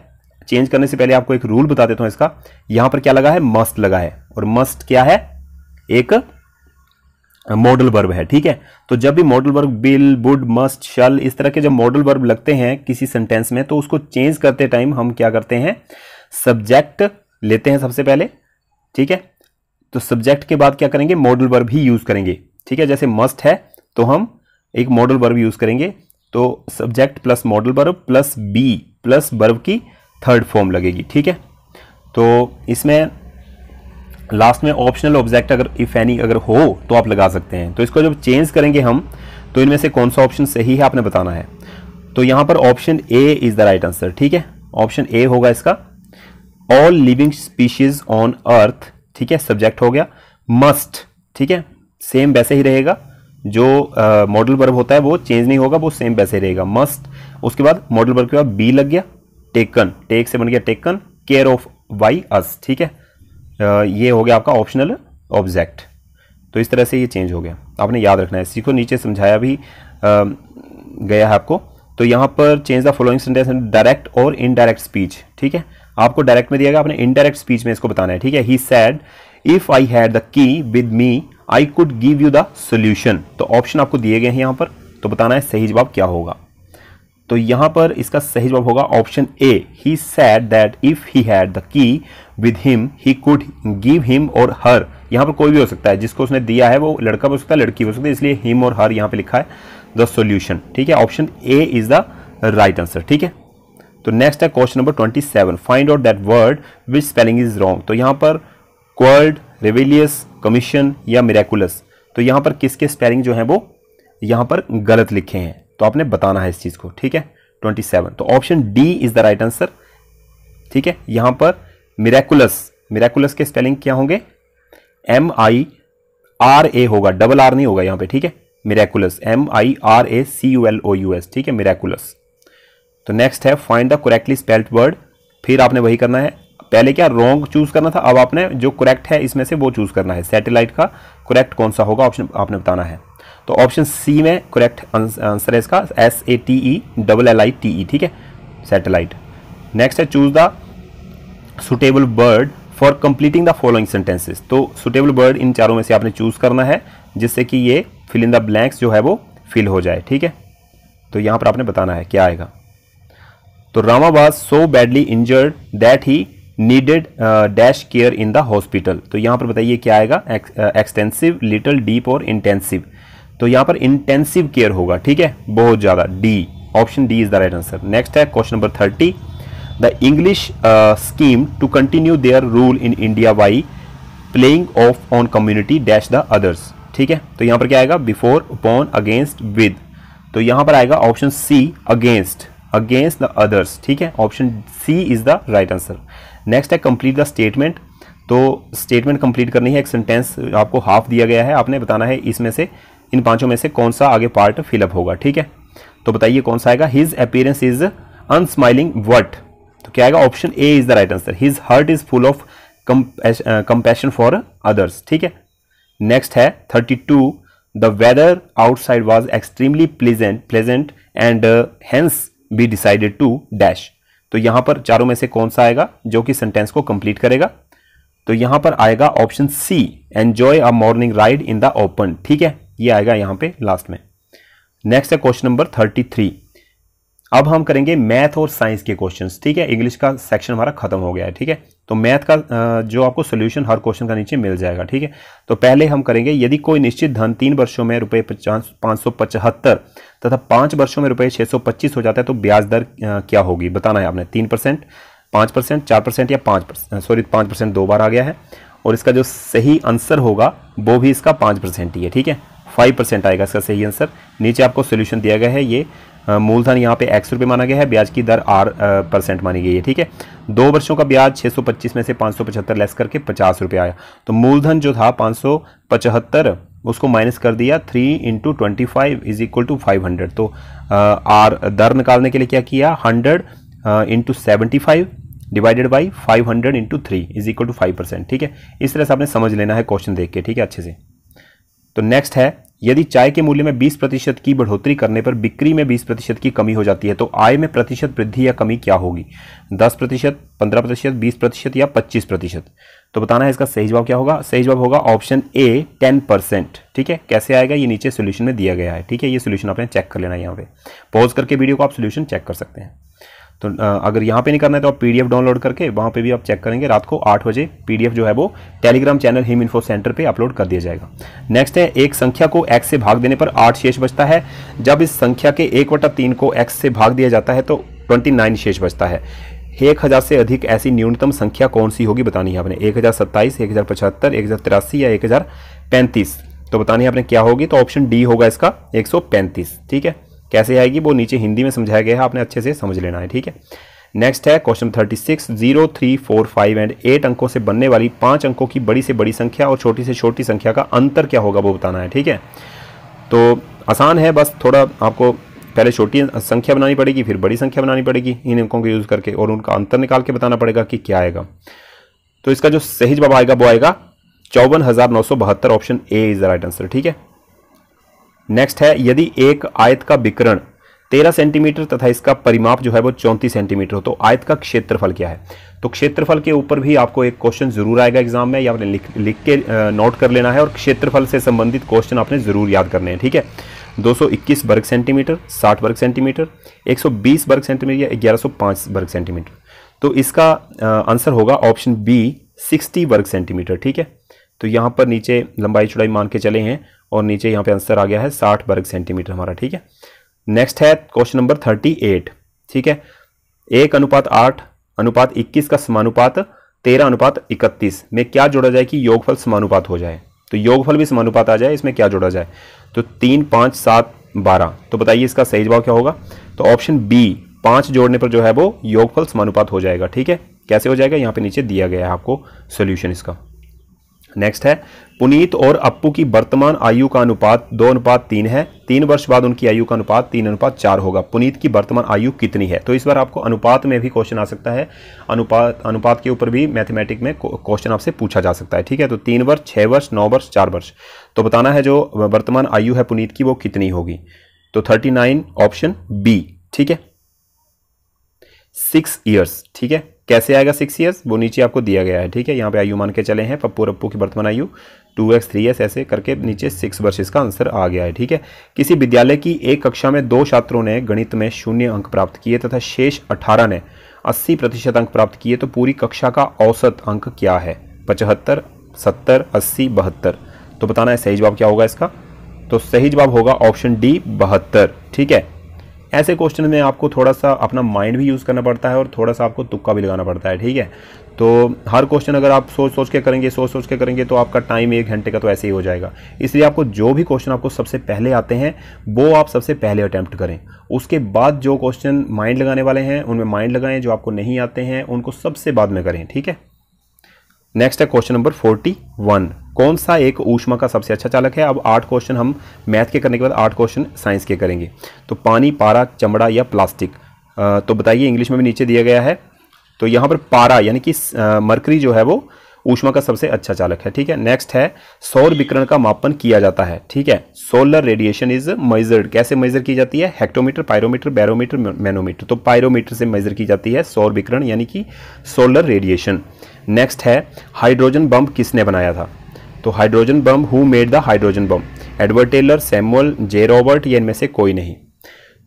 चेंज करने से पहले आपको एक रूल बता देता हूँ इसका। यहाँ पर क्या लगा है? मस्ट लगा है, और मस्ट क्या है? एक मॉडल वर्ब है, ठीक है। तो जब भी modal verb will, would, must, shall, इस तरह के जब मॉडल वर्ब लगते हैं किसी सेंटेंस में, तो उसको चेंज करते टाइम हम क्या करते हैं? सब्जेक्ट लेते हैं सबसे पहले, ठीक है। तो सब्जेक्ट के बाद क्या करेंगे? मॉडल वर्ब ही यूज़ करेंगे, ठीक है। जैसे मस्ट है तो हम एक मॉडल वर्ब यूज़ करेंगे, तो subject plus modal verb plus be plus verb की थर्ड फॉर्म लगेगी, ठीक है। तो इसमें लास्ट में ऑप्शनल ऑब्जेक्ट अगर इफ एनी अगर हो तो आप लगा सकते हैं। तो इसको जब चेंज करेंगे हम, तो इनमें से कौन सा ऑप्शन सही है आपने बताना है। तो यहाँ पर option A is the right answer, ठीक है, ऑप्शन ए होगा इसका। All living species on earth, ठीक है, सब्जेक्ट हो गया। मस्ट, ठीक है, सेम वैसे ही रहेगा। जो मॉडल वर्ब होता है वो चेंज नहीं होगा, वो सेम वैसे रहेगा मस्ट। उसके बाद मॉडल वर्ब के बाद बी लग गया, टेकन, टेक से बन गया taken care of by us. ठीक है, आ, ये हो गया आपका ऑप्शनल ऑब्जेक्ट। तो इस तरह से ये चेंज हो गया, आपने याद रखना है। सीखो नीचे समझाया भी आ, गया है आपको। तो यहाँ पर change the following sentence direct और इनडायरेक्ट स्पीच। ठीक है, आपको डायरेक्ट में दिया गया, आपने इनडायरेक्ट स्पीच में इसको बताना है। ठीक है, he said if I had the key with me I could give you the solution. तो ऑप्शन आपको दिए गए हैं यहाँ पर, तो बताना है सही जवाब क्या होगा। तो यहाँ पर इसका सही जवाब होगा option A, he said that if he had the key with him he could give him और हर। यहाँ पर कोई भी हो सकता है, जिसको उसने दिया है वो लड़का भी हो सकता है, लड़की भी हो सकती है, इसलिए हिम और हर यहाँ पे लिखा है द सोल्यूशन। ठीक है, option A is the right answer. ठीक है, तो नेक्स्ट है question number twenty seven, find out that word which spelling is wrong. तो यहाँ पर क्वर्ड, रेवेलियस, कमीशन या मिरेकुलस, तो यहाँ पर किसके स्पेलिंग जो है वो यहाँ पर गलत लिखे हैं, तो आपने बताना है इस चीज़ को। ठीक है, ट्वेंटी सेवन, तो option D is the right answer. ठीक है, यहाँ पर मिरेकुलस, मिरेकुलस के स्पेलिंग क्या होंगे, एम आई आर ए होगा, डबल आर नहीं होगा यहाँ पे। ठीक है, miraculous M I R A C U L O U S. ठीक है, मिरेकुलस। तो नेक्स्ट है find the correctly spelled word, फिर आपने वही करना है, पहले क्या रॉन्ग चूज करना था, अब आपने जो करेक्ट है इसमें से वो चूज करना है। सैटेलाइट का करेक्ट कौन सा होगा ऑप्शन आपने बताना है। तो ऑप्शन सी में करेक्ट आंसर है इसका, S A T E double L I T E. ठीक है, सैटेलाइट। नेक्स्ट है choose the suitable word for completing the following sentences. तो सुटेबल वर्ड इन चारों में से आपने चूज करना है, जिससे कि ये फिल इन द ब्लैंक्स जो है वो फिल हो जाए। ठीक है, तो यहाँ पर आपने बताना है क्या आएगा। तो Rama was so badly injured that he needed dash care in the hospital. तो यहाँ पर बताइए क्या आएगा, एक्सटेंसिव, लिटिल, डीप और इंटेंसिव। तो यहाँ पर इंटेंसिव केयर होगा। ठीक है, बहुत ज़्यादा, D, option D is the right answer. Next है question number thirty, the English scheme to continue their rule in India by playing off on community dash the others. ठीक है, तो यहाँ पर क्या आएगा, बिफोर, अपॉन, अगेंस्ट, विद। तो यहाँ पर आएगा option C, against, against the others. ठीक है, option C is the right answer. Next है कंप्लीट द स्टेटमेंट। तो स्टेटमेंट कंप्लीट करनी है, एक सेंटेंस आपको हाफ दिया गया है, आपने बताना है इसमें से, इन पांचों में से कौन सा आगे पार्ट फिलअप होगा। ठीक है, तो बताइए कौन सा आएगा, his appearance is unsmiling what. तो क्या आएगा, option A is the right answer, his heart is full of compassion for others. ठीक है, नेक्स्ट है thirty two, the weather outside was extremely pleasant pleasant and hence B decided to dash. तो यहाँ पर चारों में से कौन सा आएगा जो कि सेंटेंस को कंप्लीट करेगा, तो यहाँ पर आएगा option C, enjoy a morning ride in the open. ठीक है, ये आएगा यहाँ पे लास्ट में। नेक्स्ट है क्वेश्चन नंबर थर्टी थ्री, अब हम करेंगे मैथ और साइंस के क्वेश्चंस। ठीक है, इंग्लिश का सेक्शन हमारा खत्म हो गया है। ठीक है, तो मैथ का जो आपको सोल्यूशन हर क्वेश्चन का नीचे मिल जाएगा। ठीक है, तो पहले हम करेंगे, यदि कोई निश्चित धन तीन वर्षों में रुपये पचास पाँच सौ पचहत्तर तथा पाँच वर्षों में रुपये छः सौ पच्चीस हो जाता है तो ब्याज दर क्या होगी, बताना है आपने। तीन परसेंट, पाँच परसेंट, चार परसेंट या पाँच परसेंट, सॉरी पाँच परसेंट दो बार आ गया है, और इसका जो सही आंसर होगा वो भी इसका पाँच परसेंट ही है। ठीक है, फाइव परसेंट आएगा इसका सही आंसर। नीचे आपको सोल्यूशन दिया गया है, ये मूलधन यहाँ पे एक्स रुपये माना गया है, ब्याज की दर आर परसेंट मानी गई है। ठीक है, दो वर्षों का ब्याज छः सौ पच्चीस में से पाँच सौ पचहत्तर लेस करके पचास रुपये आया, तो मूलधन जो था पाँच सौ पचहत्तर उसको माइनस कर दिया, three into twenty five is equal to five hundred. तो आ, आर दर निकालने के लिए क्या किया, hundred into seventy five divided by five hundred into three is equal to five percent. ठीक है, इस तरह से आपने समझ लेना है क्वेश्चन देख के। ठीक है, अच्छे से। तो नेक्स्ट है, यदि चाय के मूल्य में बीस प्रतिशत की बढ़ोतरी करने पर बिक्री में बीस प्रतिशत की कमी हो जाती है तो आय में प्रतिशत वृद्धि या कमी क्या होगी, दस प्रतिशत, पंद्रह प्रतिशत, बीस प्रतिशत या पच्चीस प्रतिशत। तो बताना है इसका सही जवाब क्या होगा, सही जवाब होगा ऑप्शन ए, दस परसेंट। ठीक है, कैसे आएगा ये नीचे सोल्यूशन में दिया गया है। ठीक है, ये सोल्यूशन आपने चेक कर लेना है, यहाँ पे पॉज करके वीडियो को आप सोल्यूशन चेक कर सकते हैं। तो अगर यहाँ पे नहीं करना है तो आप पीडीएफ डाउनलोड करके वहाँ पे भी आप चेक करेंगे, रात को आठ बजे पीडीएफ जो है वो Telegram channel Him info centre पे अपलोड कर दिया जाएगा। नेक्स्ट है, एक संख्या को एक्स से भाग देने पर आठ शेष बचता है, जब इस संख्या के एक बटा तीन को एक्स से भाग दिया जाता है तो ट्वेंटी नाइन शेष बचता है। एक हज़ार से अधिक ऐसी न्यूनतम संख्या कौन सी होगी, बतानी है आपने, एक हज़ार सत्ताईस, एक हज़ार पचहत्तर, एक हज़ार तिरासी या एक हज़ार पैंतीस। तो बतानी है आपने क्या होगी, तो ऑप्शन डी होगा इसका, एक सौ पैंतीस। ठीक है, कैसे आएगी वो नीचे हिंदी में समझाया गया है, आपने अच्छे से समझ लेना है। ठीक है, नेक्स्ट है question thirty six, zero, three, four, five and eight अंकों से बनने वाली पांच अंकों की बड़ी से बड़ी संख्या और छोटी से छोटी संख्या का अंतर क्या होगा वो बताना है। ठीक है, तो आसान है, बस थोड़ा आपको पहले छोटी संख्या बनानी पड़ेगी, फिर बड़ी संख्या बनानी पड़ेगी इन अंकों को यूज़ करके, और उनका अंतर निकाल के बताना पड़ेगा कि क्या आएगा। तो इसका जो सही जवाब आएगा वो आएगा चौवन हज़ार नौ सौ बहत्तर, option A is the right answer. ठीक है, नेक्स्ट है, यदि एक आयत का विकर्ण तेरह सेंटीमीटर तथा इसका परिमाप जो है वो चौंतीस सेंटीमीटर हो तो आयत का क्षेत्रफल क्या है। तो क्षेत्रफल के ऊपर भी आपको एक क्वेश्चन जरूर आएगा एग्जाम में, या आपने लिख लिख के नोट कर लेना है, और क्षेत्रफल से संबंधित क्वेश्चन आपने ज़रूर याद करने हैं। ठीक है, दो सौ इक्कीस वर्ग सेंटीमीटर, साठ वर्ग सेंटीमीटर, एक सौ बीस वर्ग सेंटीमीटर या ग्यारह सौ पाँच वर्ग सेंटीमीटर। तो इसका आंसर होगा ऑप्शन बी साठ वर्ग सेंटीमीटर। ठीक है, तो यहाँ पर नीचे लंबाई चौड़ाई मान के चले हैं और नीचे यहाँ पे आंसर आ गया है साठ वर्ग सेंटीमीटर हमारा। ठीक है, नेक्स्ट है क्वेश्चन नंबर अड़तीस। ठीक है, एक अनुपात आठ अनुपात इक्कीस का समानुपात तेरह अनुपात इकतीस में क्या जोड़ा जाए कि योगफल समानुपात हो जाए। तो योगफल भी समानुपात आ जाए, इसमें क्या जोड़ा जाए। तो तीन पाँच सात बारह, तो बताइए इसका सही जवाब क्या होगा। तो ऑप्शन बी पाँच जोड़ने पर जो है वो योगफल समानुपात हो जाएगा। ठीक है, कैसे हो जाएगा यहाँ पे नीचे दिया गया है आपको सोल्यूशन इसका। नेक्स्ट है, पुनीत और अप्पू की वर्तमान आयु का अनुपात दो अनुपात तीन है, तीन वर्ष बाद उनकी आयु का अनुपात तीन अनुपात चार होगा, पुनीत की वर्तमान आयु कितनी है। तो इस बार आपको अनुपात में भी क्वेश्चन आ सकता है, अनुपात अनुपात के ऊपर भी मैथमेटिक में क्वेश्चन आपसे पूछा जा सकता है। ठीक है, तो तीन वर्ष, छः वर्ष, नौ वर्ष, चार वर्ष, तो बताना है जो वर्तमान आयु है पुनीत की वो कितनी होगी। तो थर्टी नाइन ऑप्शन बी। ठीक है, सिक्स ईयर्स। ठीक है, कैसे आएगा सिक्स ईयर्स, वो नीचे आपको दिया गया है। ठीक है, यहाँ पे आयु मान के चले हैं पप्पू और अप्पू की वर्तमान आयु टू एक्स थ्री एक्स ऐसे करके नीचे सिक्स वर्ष इसका आंसर आ गया है। ठीक है, किसी विद्यालय की एक कक्षा में दो छात्रों ने गणित में शून्य अंक प्राप्त किए तथा शेष अठारह ने अस्सी प्रतिशत अंक प्राप्त किए, तो पूरी कक्षा का औसत अंक क्या है। पचहत्तर, सत्तर, अस्सी, बहत्तर, तो बताना है सही जवाब क्या होगा इसका। तो सही जवाब होगा ऑप्शन डी बहत्तर। ठीक है, ऐसे क्वेश्चन में आपको थोड़ा सा अपना माइंड भी यूज़ करना पड़ता है और थोड़ा सा आपको तुक्का भी लगाना पड़ता है। ठीक है, तो हर क्वेश्चन अगर आप सोच सोच के करेंगे सोच सोच के करेंगे तो आपका टाइम एक घंटे का तो ऐसे ही हो जाएगा। इसलिए आपको जो भी क्वेश्चन आपको सबसे पहले आते हैं वो आप सबसे पहले अटैम्प्ट करें, उसके बाद जो क्वेश्चन माइंड लगाने वाले हैं उनमें माइंड लगाएं, जो आपको नहीं आते हैं उनको सबसे बाद में करें। ठीक है, नेक्स्ट है क्वेश्चन नंबर इकतालीस। कौन सा एक ऊष्मा का सबसे अच्छा चालक है। अब आठ क्वेश्चन हम मैथ के करने के बाद आठ क्वेश्चन साइंस के करेंगे। तो पानी, पारा, चमड़ा या प्लास्टिक, तो बताइए। इंग्लिश में भी नीचे दिया गया है, तो यहाँ पर पारा यानी कि मरकरी जो है वो ऊष्मा का सबसे अच्छा चालक है। ठीक है, नेक्स्ट है सौर विकिरण का मापन किया जाता है। ठीक है, सोलर रेडिएशन इज मेजर्ड, कैसे मेजर की जाती है। हेक्टोमीटर, पायरोमीटर, बैरोमीटर, मैनोमीटर, तो पायरोमीटर से मेजर की जाती है सौर विकिरण यानी कि सोलर रेडिएशन। नेक्स्ट है हाइड्रोजन बम किसने बनाया था। तो hydrogen bomb, who made the hydrogen bomb, Edward Teller, Samuel J Robert या इनमें से कोई नहीं।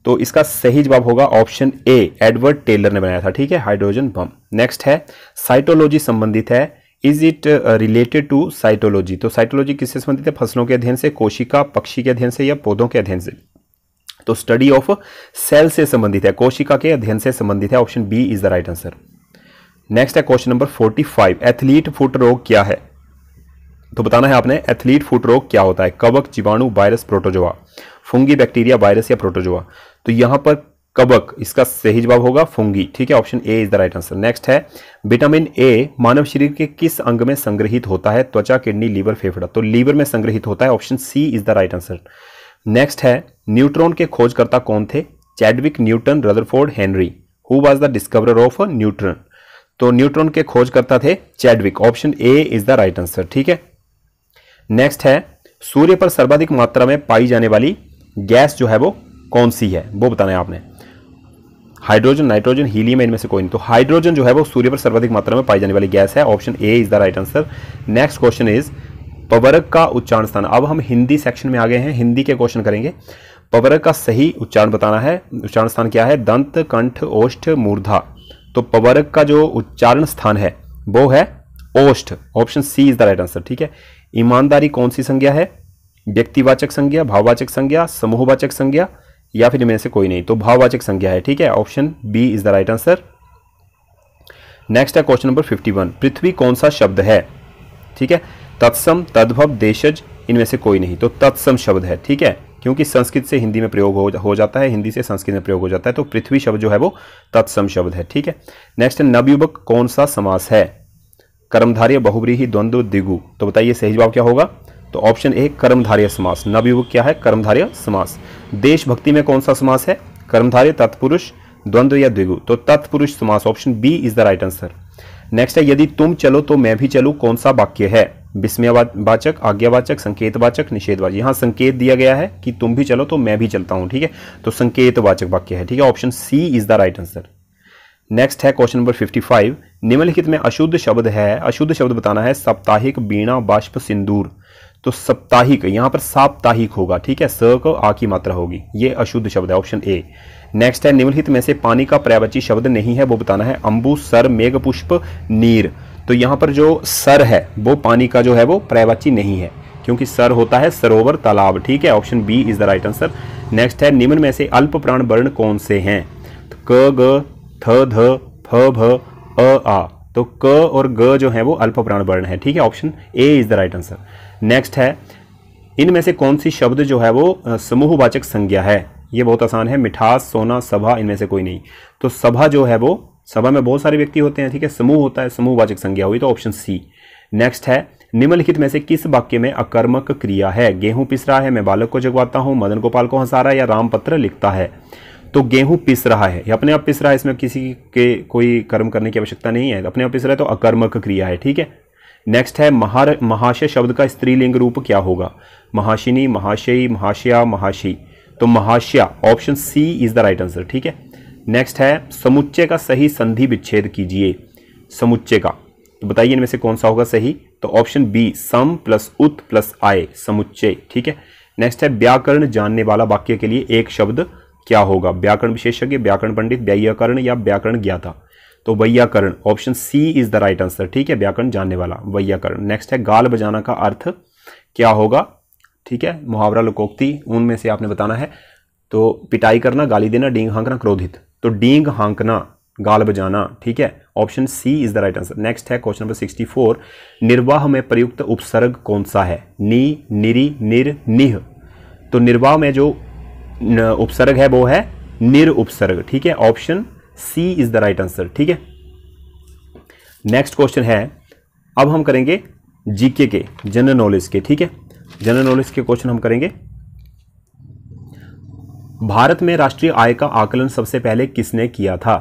तो इसका सही जवाब होगा ऑप्शन ए, एडवर्ड टेलर ने बनाया था। ठीक है, हाइड्रोजन बम। नेक्स्ट है साइटोलॉजी संबंधित है, is it related to cytology. तो साइटोलॉजी किससे संबंधित है, फसलों के अध्ययन से, कोशिका, पक्षी के अध्ययन से या पौधों के अध्ययन से। तो स्टडी ऑफ सेल से संबंधित है, कोशिका के अध्ययन से संबंधित है, option B is the right answer. Next है क्वेश्चन नंबर पैंतालीस। एथलीट फुट रोग क्या है। तो बताना है आपने एथलीट फुट रोग क्या होता है। कवक, जीवाणु, virus, protozoa, fungi, bacteria, virus या प्रोटोजोआ। तो यहाँ पर कवक, इसका सही जवाब होगा फुंगी। ठीक है, option A is the right answer. Next है विटामिन ए मानव शरीर के किस अंग में संग्रहित होता है। त्वचा, किडनी, लीवर, फेफड़ा। तो लीवर में संग्रहित होता है, option C is the right answer. Next है न्यूट्रॉन के खोजकर्ता कौन थे। Chadwick, Newton, Rutherford, Henry. Who was the discoverer of neutron. तो न्यूट्रॉन के खोजकर्ता थे Chadwick, option A is the right answer. ठीक है, नेक्स्ट है सूर्य पर सर्वाधिक मात्रा में पाई जाने वाली गैस जो है वो कौन सी है, वो बताना है आपने। हाइड्रोजन, नाइट्रोजन, हीलियम, इनमें से कोई नहीं। तो हाइड्रोजन जो है वो सूर्य पर सर्वाधिक मात्रा में पाई जाने वाली गैस है, option A is the right answer. Next question is पवर्ग का उच्चारण स्थान। अब हम हिंदी सेक्शन में आ गए हैं, हिंदी के क्वेश्चन करेंगे। पवर्ग का सही उच्चारण बताना है, उच्चारण स्थान क्या है, दंत, कंठ, ओष्ठ, मूर्धा। तो पवर्ग का जो उच्चारण स्थान है वो है ओष्ठ, option C is the right answer. ठीक है, ईमानदारी कौन सी संज्ञा है, व्यक्तिवाचक संज्ञा, भाववाचक संज्ञा, समूहवाचक संज्ञा या फिर इनमें से कोई नहीं। तो भाववाचक संज्ञा है। ठीक है, option B is the right answer. Next है क्वेश्चन नंबर इक्यावन। पृथ्वी कौन सा शब्द है। ठीक है, तत्सम, तद्भव, देशज, इनमें से कोई नहीं। तो तत्सम शब्द है। ठीक है, क्योंकि संस्कृत से हिंदी में प्रयोग हो, हो जाता है, हिंदी से संस्कृत में प्रयोग हो जाता है, तो पृथ्वी शब्द जो है वो तत्सम शब्द है। ठीक है, नेक्स्ट है नवयुवक कौन सा समास है। कर्मधारय, बहुव्रीहि, द्वंद्व, द्विगु। तो बताइए सही जवाब क्या होगा। तो ऑप्शन ए कर्मधारय समास। नवयुवक क्या है? कर्मधारय समास। देशभक्ति में कौन सा समास है? कर्मधारय, तत्पुरुष, द्वंद्व या द्विगु। तो तत्पुरुष समास, option B is the right answer. Next है यदि तुम चलो तो मैं भी चलूं, कौन सा वाक्य है? विस्मयवाचक, आज्ञावाचक, संकेतवाचक, निषेधवाचक। यहाँ संकेत दिया गया है कि तुम भी चलो तो मैं भी चलता हूँ, ठीक है, तो संकेतवाचक वाक्य है, ठीक है, option C is the right answer. Next है क्वेश्चन नंबर पचपन, निम्नलिखित में अशुद्ध शब्द है, अशुद्ध शब्द बताना है। साप्ताहिक, बीणा, बाष्प, सिंदूर। तो साप्ताहिक, यहाँ पर साप्ताहिक होगा, ठीक है, स को आ की मात्रा होगी, ये अशुद्ध शब्द है, ऑप्शन ए। नेक्स्ट है निम्नलिखित में से पानी का पर्यायवाची शब्द नहीं है, वो बताना है। अंबु, सर, मेघ पुष्प, नीर। तो यहाँ पर जो सर है वो पानी का जो है वो पर्यायवाची नहीं है, क्योंकि सर होता है सरोवर, तालाब, ठीक है, option B is the right answer. Next है निम्न में से अल्प प्राण वर्ण कौन से हैं? तो क, ग, थ, ध, फ, भ, अ, आ। तो क और ग जो है वो अल्प प्राण वर्ण है, ठीक है, option A is the right answer. Next है इनमें से कौन सी शब्द जो है वो समूहवाचक संज्ञा है? ये बहुत आसान है। मिठास, सोना, सभा, इनमें से कोई नहीं। तो सभा जो है वो, सभा में बहुत सारे व्यक्ति होते हैं, ठीक है, समूह होता है, समूहवाचक संज्ञा हुई, तो ऑप्शन सी। नेक्स्ट है निम्नलिखित में से किस वाक्य में अकर्मक क्रिया है? गेहूं पिस रहा है, मैं बालक को जगवाता हूं, मदन गोपाल को हंसा रहा है, या राम पत्र लिखता है। तो गेहूं पिस रहा है, ये अपने आप पिस रहा है, इसमें किसी के कोई कर्म करने की आवश्यकता नहीं है, अपने आप पिस रहा है, तो अकर्मक क्रिया है, ठीक है। नेक्स्ट है महार महाशय शब्द का स्त्रीलिंग रूप क्या होगा? महाशिनी, महाशयी, महाशया, महाशी। तो महाशया, option C is the right answer, ठीक है। नेक्स्ट है समुच्चय का सही संधि विच्छेद कीजिए। समुच्चय का, तो बताइए इनमें से कौन सा होगा सही? तो ऑप्शन बी, सम प्लस उत प्लस आय, समुच्चय, ठीक है। नेक्स्ट है व्याकरण जानने वाला वाक्य के लिए एक शब्द क्या होगा? व्याकरण विशेषज्ञ, व्याकरण पंडित, व्याकरण या व्याकरण ज्ञाता। तो वैयाकरण, option C is the right answer, ठीक है, व्याकरण जानने वाला, वैयाकरण। नेक्स्ट है गाल बजाना का अर्थ क्या होगा? ठीक है, मुहावरा, लोकोक्ति, उनमें से आपने बताना है। तो पिटाई करना, गाली देना, डींग हाँकना, क्रोधित। तो डींग हाँकना, गाल बजाना, ठीक है, option C is the right answer. Next है क्वेश्चन नंबर चौंसठ, निर्वाह में प्रयुक्त उपसर्ग कौन सा है? नी, निरी, निर, निह। तो निर्वाह में जो उपसर्ग है वो है निर उपसर्ग, ठीक है, option C is the right answer, ठीक है। नेक्स्ट क्वेश्चन है, अब हम करेंगे जीके के, जनरल नॉलेज के, ठीक है, जनरल नॉलेज के क्वेश्चन हम करेंगे। भारत में राष्ट्रीय आय का आकलन सबसे पहले किसने किया था?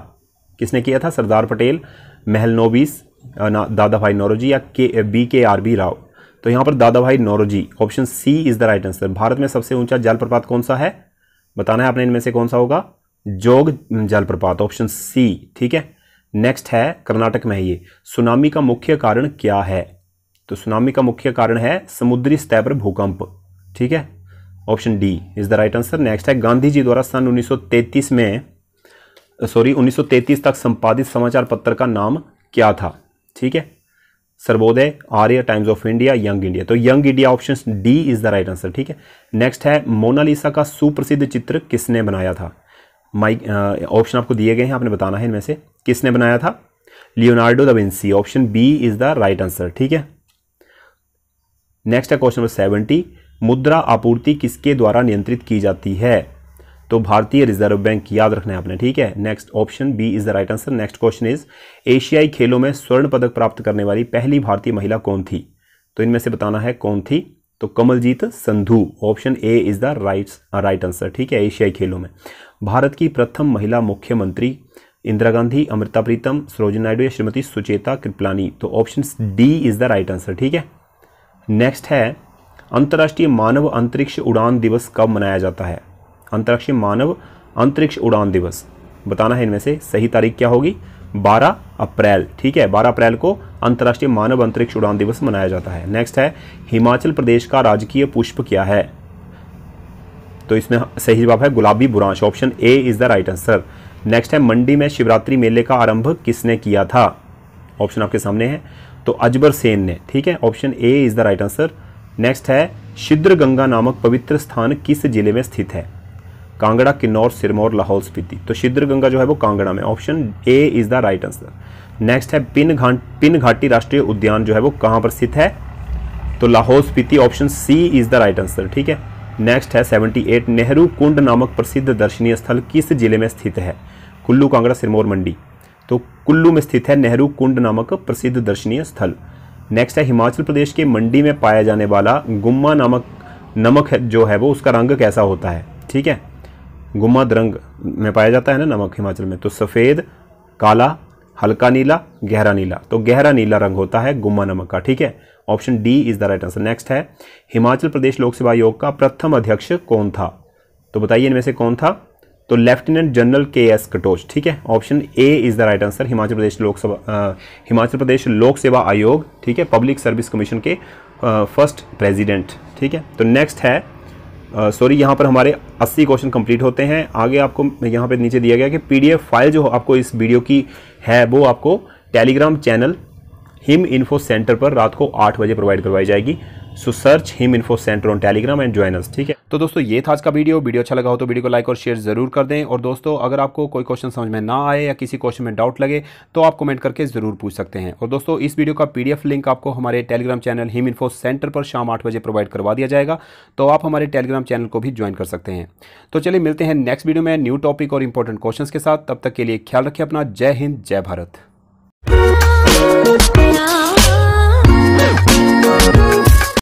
किसने किया था? सरदार पटेल, महलनोबिस, दादा भाई नौरोजी, या के बी के आर बी राव। तो यहाँ पर Dadabhai Naoroji, option C is the right answer. Bharat में सबसे ऊंचा जलप्रपात कौन सा है? बताना है आपने, इनमें से कौन सा होगा? जोग जलप्रपात, ऑप्शन सी, ठीक है। नेक्स्ट है कर्नाटक में ये सुनामी का मुख्य कारण क्या है? तो सुनामी का मुख्य कारण है समुद्री सतह पर भूकंप, ठीक है, option D is the right answer. Next है गांधी जी द्वारा सन उन्नीस सौ तैंतीस में, सॉरी उन्नीस सौ तैंतीस तक संपादित समाचार पत्र का नाम क्या था? ठीक है, Sarvodaya, Arya, Times of India, Young India. तो Young India, option D is the right answer, ठीक है। नेक्स्ट है मोनालिसा का सुप्रसिद्ध चित्र किसने बनाया था? माइक, ऑप्शन आपको दिए गए हैं, आपने बताना है इनमें से किसने बनाया था। Leonardo da Vinci, option B is the right answer, ठीक है। नेक्स्ट है क्वेश्चन नंबर सत्तर, मुद्रा आपूर्ति किसके द्वारा नियंत्रित की जाती है? तो भारतीय रिजर्व बैंक, याद रखना है आपने, ठीक है। Next, option B is the right answer. Next question is एशियाई खेलों में स्वर्ण पदक प्राप्त करने वाली पहली भारतीय महिला कौन थी? तो इनमें से बताना है कौन थी। तो Kamaljeet Sandhu, option A is the right right answer, ठीक है। एशियाई खेलों में भारत की प्रथम महिला मुख्यमंत्री इंदिरा गांधी, अमृता प्रीतम, सरोजिनी नायडू, या श्रीमती सुचेता कृपलानी। तो option D is the right answer, ठीक है। नेक्स्ट है अंतर्राष्ट्रीय मानव अंतरिक्ष उड़ान दिवस कब मनाया जाता है? अंतर्राष्ट्रीय मानव अंतरिक्ष उड़ान दिवस, बताना है इनमें से सही तारीख क्या होगी? बारह अप्रैल, ठीक है, बारह अप्रैल को अंतर्राष्ट्रीय मानव अंतरिक्ष उड़ान दिवस मनाया जाता है। नेक्स्ट है हिमाचल प्रदेश का राजकीय पुष्प क्या है? तो इसमें सही जवाब है गुलाबी बुरांश, option A is the right answer. Next है मंडी में शिवरात्रि मेले का आरंभ किसने किया था? ऑप्शन आपके सामने है, तो अजबर सेन ने, ठीक है, option A is the right answer. Next है सिद्धगंगा नामक पवित्र स्थान किस जिले में स्थित है? कांगड़ा, किन्नौर, सिरमौर, लाहौल स्पीति। तो सिद्धगंगा जो है वो कांगड़ा में, option A is the right answer. Next है पिन घाट पिन घाटी राष्ट्रीय उद्यान जो है वो कहाँ पर स्थित है? तो Lahaul Spiti, option C is the right answer, ठीक है। नेक्स्ट है अठहत्तर, नेहरू कुंड नामक प्रसिद्ध दर्शनीय स्थल किस जिले में स्थित है? कुल्लू, कांगड़ा, सिरमौर, मंडी। तो कुल्लू में स्थित है नेहरू कुंड नामक प्रसिद्ध दर्शनीय स्थल। नेक्स्ट है हिमाचल प्रदेश के मंडी में पाया जाने वाला गुम्मा नामक नमक जो है वो उसका रंग कैसा होता है। ठीक है, गुम्माद रंग में पाया जाता है ना नमक हिमाचल में, तो सफ़ेद, काला, हल्का नीला, गहरा नीला, तो गहरा नीला रंग होता है गुम्मा नमक का। ठीक है, option D is the right answer. Next है हिमाचल प्रदेश लोक सेवा आयोग का प्रथम अध्यक्ष कौन था, तो बताइए इनमें से कौन था, तो lieutenant general K S Katoch. ठीक है, option A is the right answer. Himachal Pradesh लोक सेवा हिमाचल प्रदेश लोक सेवा आयोग, ठीक है, पब्लिक सर्विस कमीशन के फर्स्ट प्रेजिडेंट। ठीक है, तो नेक्स्ट है, सॉरी uh, यहाँ पर हमारे अस्सी क्वेश्चन कंप्लीट होते हैं। आगे आपको यहाँ पे नीचे दिया गया कि पीडीएफ फाइल जो आपको इस वीडियो की है वो आपको Telegram channel Him info centre पर रात को आठ बजे प्रोवाइड करवाई जाएगी। So search Him info centre on Telegram and join us. ठीक है, तो दोस्तों ये था आज का वीडियो। वीडियो अच्छा लगा हो तो वीडियो को लाइक और शेयर जरूर कर दें। और दोस्तों अगर आपको कोई क्वेश्चन समझ में ना आए या किसी क्वेश्चन में डाउट लगे तो आप कमेंट करके ज़रूर पूछ सकते हैं। और दोस्तों इस वीडियो का पीडीएफ लिंक आपको हमारे Telegram channel Him info centre पर शाम आठ बजे प्रोवाइड करवा दिया जाएगा, तो आप हमारे टेलीग्राम चैनल को भी ज्वाइन कर सकते हैं। तो चलिए मिलते हैं नेक्स्ट वीडियो में न्यू टॉपिक और इंपॉर्टेंट क्वेश्चन के साथ। तब तक के लिए ख्याल रखिए अपना। जय हिंद, जय भारत।